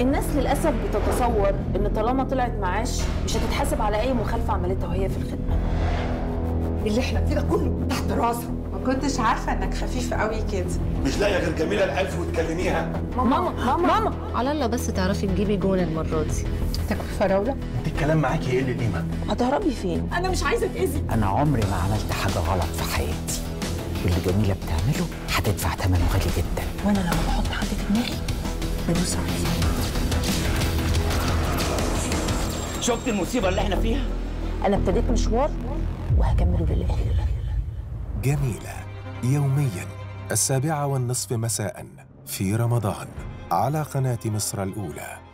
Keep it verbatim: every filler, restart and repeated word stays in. الناس للاسف بتتصور ان طالما طلعت معاش مش هتتحاسب على اي مخالفه عملتها وهي في الخدمه. اللي احنا فيه ده كله تحت راسها. ما كنتش عارفه انك خفيف قوي كده. مش لاقيه غير جميله الالف وتكلميها. ماما ماما ماما على الله بس تعرفي تجيبي جونه المره دي. تاكلي فراوله؟ انت الكلام معاكي ايه اللي قيمه؟ هتهربي فين؟ انا مش عايزه اتاذي. انا عمري ما عملت حاجه غلط في حياتي. اللي جميله بتعمله هتدفع ثمنه غالي جدا. وانا لو بحط حد في دماغي ببص عليه. شفت المصيبه اللي احنا فيها؟ انا ابتديت مشوار وهكمله للاخر. جميله يوميا السابعه والنصف مساء في رمضان على قناه مصر الاولى.